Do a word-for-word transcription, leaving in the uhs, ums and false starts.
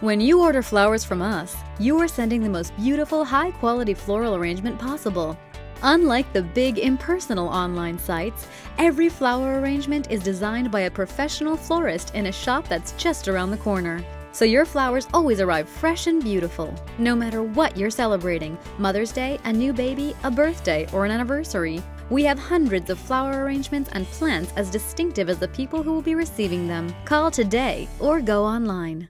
When you order flowers from us, you are sending the most beautiful, high-quality floral arrangement possible. Unlike the big, impersonal online sites, every flower arrangement is designed by a professional florist in a shop that's just around the corner. So your flowers always arrive fresh and beautiful, no matter what you're celebrating – Mother's Day, a new baby, a birthday, or an anniversary. We have hundreds of flower arrangements and plants as distinctive as the people who will be receiving them. Call today or go online.